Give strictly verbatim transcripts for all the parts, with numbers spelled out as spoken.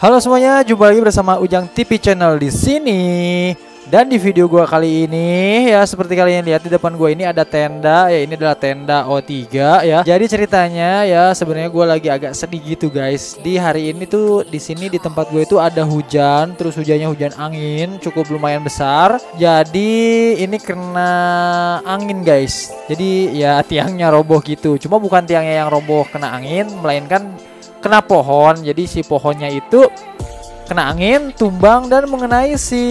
Halo semuanya, jumpa lagi bersama Ujang T V Channel di sini. Dan di video gua kali ini ya, seperti kalian lihat di depan gua ini ada tenda ya, ini adalah tenda O tiga ya. Jadi ceritanya ya, sebenarnya gua lagi agak sedih gitu guys. Di hari ini tuh di sini di tempat gue itu ada hujan, terus hujannya hujan angin cukup lumayan besar. Jadi ini kena angin guys. Jadi ya tiangnya roboh gitu. Cuma bukan tiangnya yang roboh kena angin, melainkan kena pohon. Jadi si pohonnya itu kena angin, tumbang dan mengenai si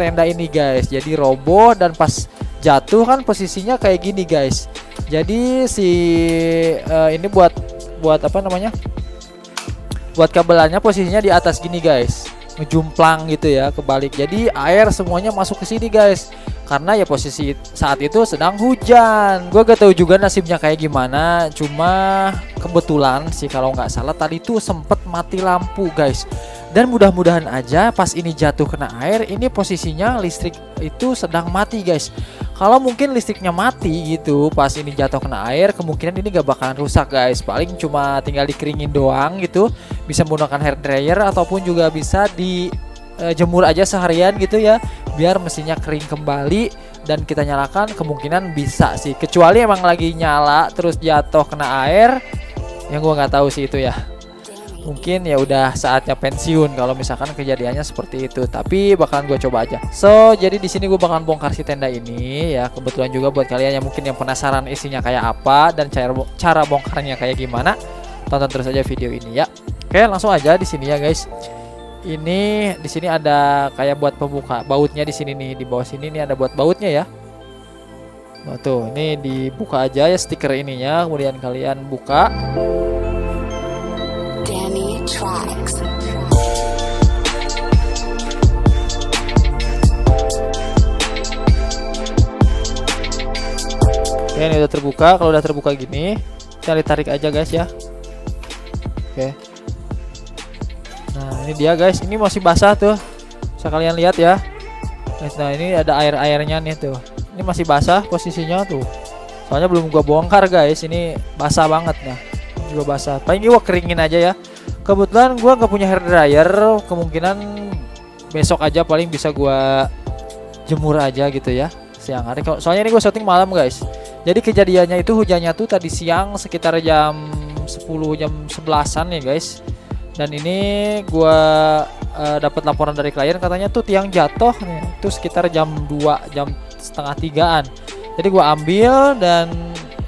tenda ini guys. Jadi roboh, dan pas jatuh kan posisinya kayak gini guys. Jadi si uh, ini buat buat apa namanya? Buat kabelannya posisinya di atas gini guys. Ngejumplang gitu ya, kebalik. Jadi air semuanya masuk ke sini guys. Karena ya posisi saat itu sedang hujan. Gue gak tahu juga nasibnya kayak gimana. Cuma kebetulan sih kalau nggak salah tadi tuh sempet mati lampu guys. Dan mudah-mudahan aja pas ini jatuh kena air, ini posisinya listrik itu sedang mati guys. Kalau mungkin listriknya mati gitu pas ini jatuh kena air, kemungkinan ini gak bakalan rusak guys. Paling cuma tinggal dikeringin doang gitu. Bisa menggunakan hair dryer ataupun juga bisa di jemur aja seharian gitu ya, biar mesinnya kering kembali dan kita nyalakan, kemungkinan bisa sih. Kecuali emang lagi nyala terus jatuh kena air, yang gua nggak tahu sih itu ya. Mungkin ya udah saatnya pensiun kalau misalkan kejadiannya seperti itu. Tapi bakalan gue coba aja. So jadi di sini gue bakalan bongkar si tenda ini ya. Kebetulan juga buat kalian yang mungkin yang penasaran isinya kayak apa dan cara cara bongkarnya kayak gimana, tonton terus aja video ini ya. Oke, langsung aja di sini ya guys. Ini di sini ada kayak buat pembuka bautnya di sini nih, di bawah sini nih ada buat bautnya ya. Nah, tuh ini dibuka aja ya stiker ininya, kemudian kalian buka. Danny Tracks. Oke, ini udah terbuka. Kalau udah terbuka gini, kita tarik aja guys ya. Oke. Nah ini dia guys, ini masih basah tuh, bisa kalian lihat ya. Nah ini ada air-airnya nih tuh, ini masih basah posisinya tuh, soalnya belum gua bongkar guys, ini basah banget. Nah ini juga basah, paling gua keringin aja ya. Kebetulan gua nggak punya hair dryer, kemungkinan besok aja paling bisa gua jemur aja gitu ya siang hari. Soalnya ini gua syuting malam guys, jadi kejadiannya itu hujannya tuh tadi siang sekitar jam sepuluh jam sebelasan ya guys. Dan ini gua uh, dapat laporan dari klien, katanya tuh tiang jatuh nih, itu sekitar jam dua jam setengah tigaan. Jadi gua ambil dan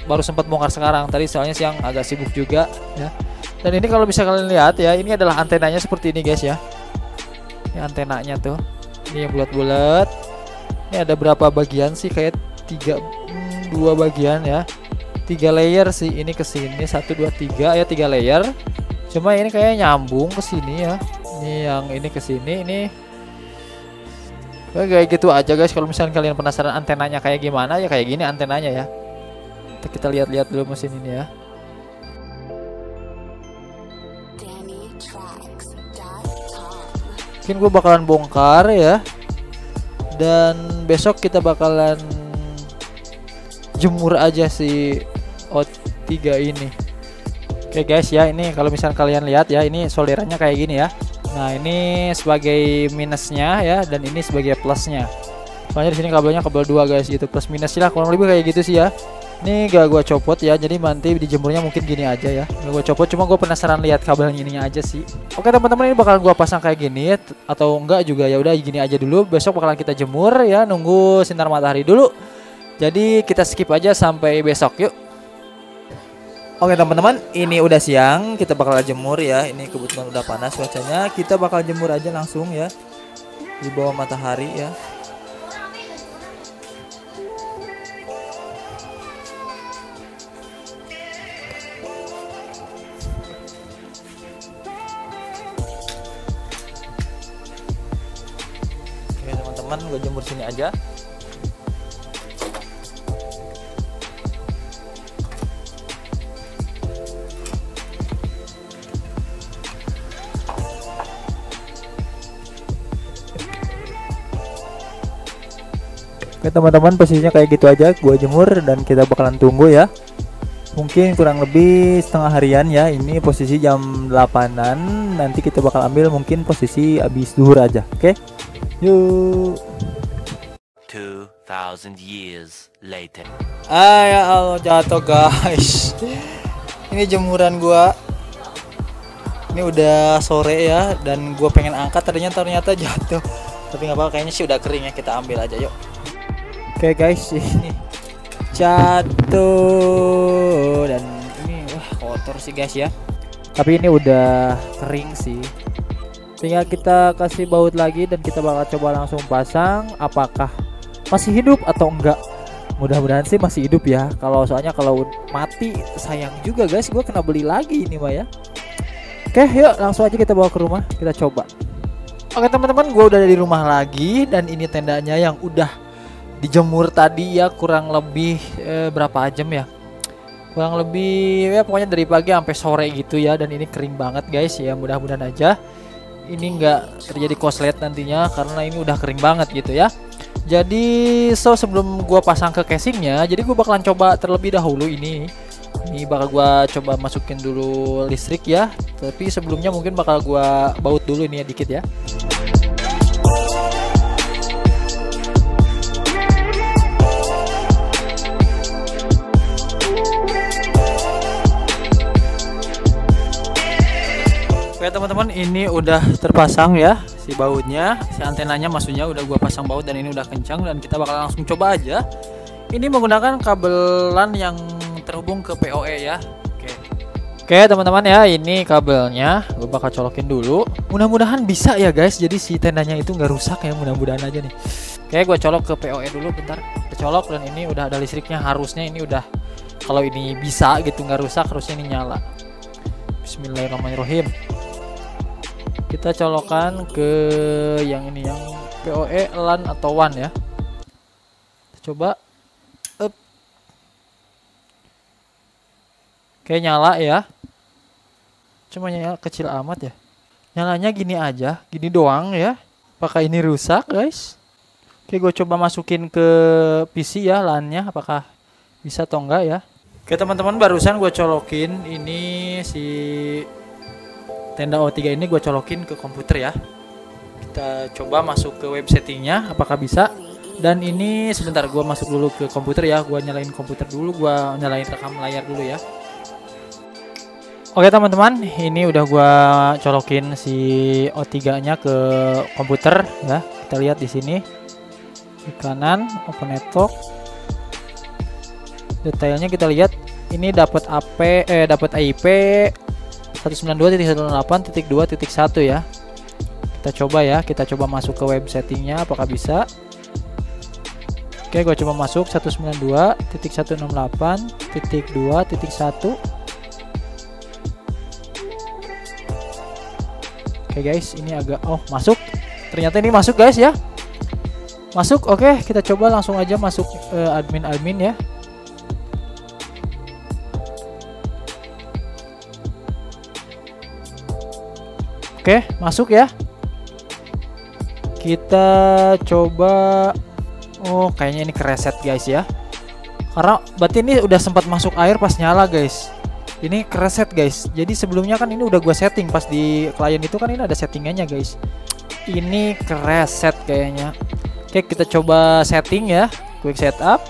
baru sempat bongkar sekarang. Tadi soalnya siang agak sibuk juga ya. Dan ini kalau bisa kalian lihat ya, ini adalah antenanya seperti ini guys ya. Ini antenanya tuh, ini yang bulat-bulat. Ini ada berapa bagian sih? Kayak tiga, hmm, dua bagian ya. Tiga layer sih. Ini ke sini satu dua tiga ya, tiga layer. Cuma ini kayak nyambung ke sini ya. Ini yang ini ke sini, ini kayak gitu aja guys. Kalau misalnya kalian penasaran antenanya kayak gimana ya, kayak gini antenanya ya. Kita lihat-lihat dulu mesin ini ya. Mungkin gue bakalan bongkar ya. Dan besok kita bakalan jemur aja si O tiga ini. Oke okay guys ya, ini kalau misalnya kalian lihat ya, ini solderannya kayak gini ya. Nah ini sebagai minusnya ya, dan ini sebagai plusnya. Soalnya di sini kabelnya kabel dua guys gitu, plus minus lah kurang lebih kayak gitu sih ya. Ini gak gua copot ya, jadi nanti dijemurnya mungkin gini aja ya. Gak gua copot, cuma gua penasaran lihat kabelnya ininya aja sih. Oke okay, teman-teman, ini bakalan gua pasang kayak gini atau enggak juga ya udah gini aja dulu. Besok bakalan kita jemur ya, nunggu sinar matahari dulu. Jadi kita skip aja sampai besok yuk. Oke teman-teman, ini udah siang, kita bakal jemur ya. Ini kebetulan udah panas cuacanya, kita bakal jemur aja langsung ya di bawah matahari ya. Oke teman-teman, gue jemur sini aja. Oke teman-teman, posisinya kayak gitu aja, gua jemur dan kita bakalan tunggu ya. mungkin kurang lebih setengah harian ya. Ini posisi jam delapanan, nanti kita bakal ambil mungkin posisi habis duhur aja. Oke, okay? Yuk. two thousand years later. Ah ya Allah, jatuh guys. Ini jemuran gua. Ini udah sore ya, dan gua pengen angkat tadinya, ternyata jatuh. Tapi nggak apa-apa, kayaknya sih udah kering ya, kita ambil aja yuk. Oke, okay, guys, ini jatuh, dan ini wah kotor sih guys ya, tapi ini udah kering sih, tinggal kita kasih baut lagi dan kita bakal coba langsung pasang apakah masih hidup atau enggak. Mudah-mudahan sih masih hidup ya, kalau soalnya kalau mati sayang juga guys, gue kena beli lagi ini mah ya. Oke, yuk langsung aja kita bawa ke rumah, kita coba. Oke teman-teman, gue udah ada di rumah lagi, dan ini tendanya yang udah dijemur tadi ya, kurang lebih eh, berapa jam ya, kurang lebih ya pokoknya dari pagi sampai sore gitu ya. Dan ini kering banget guys ya, mudah-mudahan aja ini enggak terjadi korslet nantinya, karena ini udah kering banget gitu ya. Jadi so sebelum gua pasang ke casingnya, jadi gua bakalan coba terlebih dahulu ini ini bakal gua coba masukin dulu listrik ya, tapi sebelumnya mungkin bakal gua baut dulu ini ya dikit ya. Oke teman-teman, ini udah terpasang ya si bautnya, si antenanya maksudnya udah gua pasang baut, dan ini udah kencang, dan kita bakal langsung coba aja. Ini menggunakan kabelan yang terhubung ke P O E ya. Oke, oke teman-teman ya, ini kabelnya gua bakal colokin dulu. Mudah-mudahan bisa ya guys, jadi si tendanya itu nggak rusak ya, mudah-mudahan aja nih. Oke, gua colok ke P O E dulu bentar, kecolok, dan ini udah ada listriknya, harusnya ini udah, kalau ini bisa gitu nggak rusak harusnya ini nyala. Bismillahirrahmanirrahim. Kita colokan ke yang ini, yang P O E LAN atau WAN ya. Kita coba. Up. Oke, nyala ya. Cuma nyala kecil amat ya. Nyalanya gini aja, gini doang ya. Apakah ini rusak guys? Oke, gue coba masukin ke P C ya LAN-nya, apakah bisa atau enggak ya. Oke teman-teman, barusan gue colokin ini si tenda O tiga ini, gue colokin ke komputer ya. Kita coba masuk ke web settingnya apakah bisa. Dan ini sebentar, gue masuk dulu ke komputer ya, gue nyalain komputer dulu, gue nyalain rekam layar dulu ya. Oke teman-teman, ini udah gue colokin si O tiga nya ke komputer ya. Kita lihat di sini di kanan open network, detailnya kita lihat ini dapat A P eh dapat I P satu sembilan dua titik satu delapan titik dua titik satu ya. Kita coba ya, kita coba masuk ke web settingnya apakah bisa. Oke, gue coba masuk satu sembilan dua titik satu enam delapan titik dua titik satu. Oke guys, ini agak oh masuk, ternyata ini masuk guys ya, masuk. Oke, kita coba langsung aja masuk admin-admin eh, ya. Oke, masuk ya. Kita coba, oh kayaknya ini kereset guys ya, karena berarti ini udah sempat masuk air pas nyala guys. Ini kereset guys, jadi sebelumnya kan ini udah gue setting pas di klien itu kan ini ada settingannya guys. Ini kereset kayaknya. Oke, kita coba setting ya, quick setup.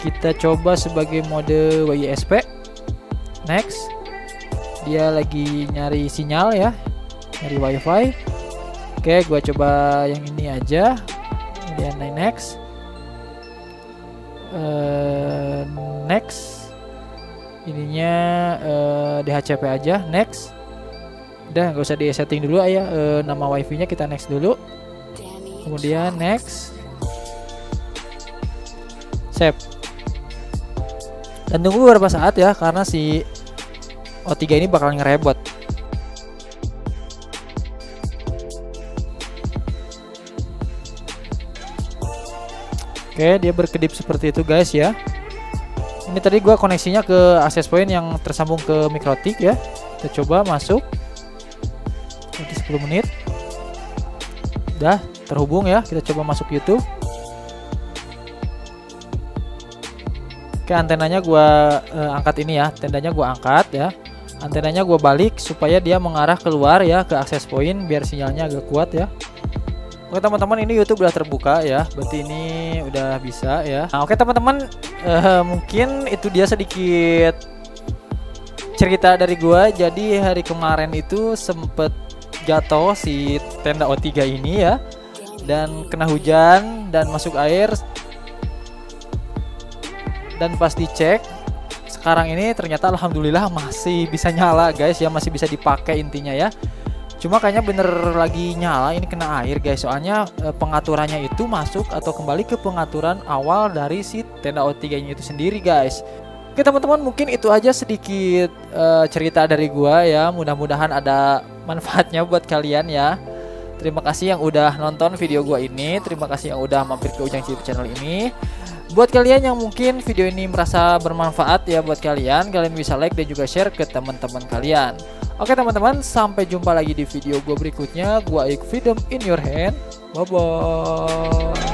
Kita coba sebagai mode W I S P. Next. Dia lagi nyari sinyal ya, nyari wifi. Oke, gua coba yang ini aja, kemudian next, uh, next, ininya uh, D H C P aja, next. Udah nggak usah di setting dulu ya, uh, nama wifi nya kita next dulu, kemudian next, save, dan tunggu beberapa saat ya, karena si O tiga ini bakal ngerebot. Oke, dia berkedip seperti itu guys ya. Ini tadi gua koneksinya ke akses point yang tersambung ke mikrotik ya. Kita coba masuk. Nanti sepuluh menit. Udah terhubung ya. Kita coba masuk YouTube. Oke, antenanya gua eh, angkat ini ya, tendanya gua angkat ya. Antenanya gua balik supaya dia mengarah keluar ya ke akses point biar sinyalnya agak kuat ya. Oke teman-teman, ini YouTube udah terbuka ya, berarti ini udah bisa ya. Nah, oke teman-teman, uh, mungkin itu dia sedikit cerita dari gua. Jadi hari kemarin itu sempet jatuh si tenda O tiga ini ya, dan kena hujan dan masuk air. Dan pas dicek sekarang ini ternyata alhamdulillah masih bisa nyala guys ya, masih bisa dipakai intinya ya. Cuma kayaknya bener lagi nyala ini kena air guys, soalnya e, pengaturannya itu masuk atau kembali ke pengaturan awal dari si tenda O tiga nya itu sendiri guys. Oke teman-teman, mungkin itu aja sedikit e, cerita dari gua ya, mudah-mudahan ada manfaatnya buat kalian ya. Terima kasih yang udah nonton video gua ini, terima kasih yang udah mampir ke Ujang T V Channel ini. Buat kalian yang mungkin video ini merasa bermanfaat ya buat kalian, kalian bisa like dan juga share ke teman-teman kalian. Oke teman-teman, sampai jumpa lagi di video gue berikutnya. Gue Aik Freedom in your hand. Bye-bye.